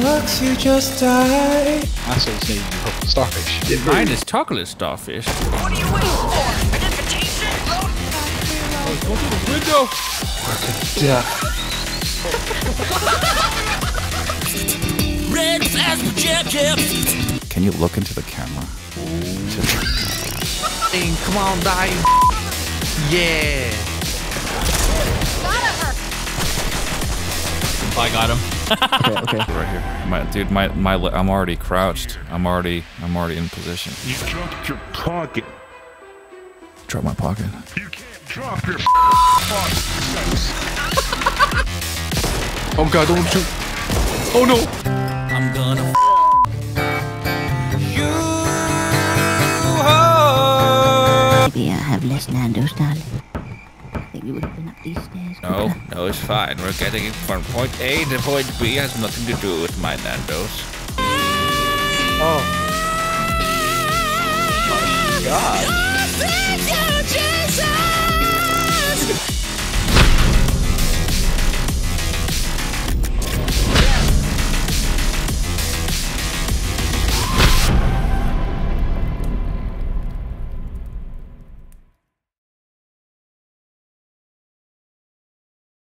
Looks, you just died. I say you say purple starfish. Yeah, mine is chocolate starfish. What are you waiting for? Identification? Oh, go through the window. Work a duck. Red flash projectors. Can you look into the camera? Come on, die. Yeah. I got him. Okay. Right here. I'm already crouched. I'm already in position. You dropped your pocket. Drop my pocket? You can't drop your pocket. Oh god, don't shoot. Oh no. I'm gonna you. Maybe I have less Nando's, darling. You would have been up these stairs. No, it's fine. We're getting it from point A to point B. It has nothing to do with my Nando's. Oh. Oh my god.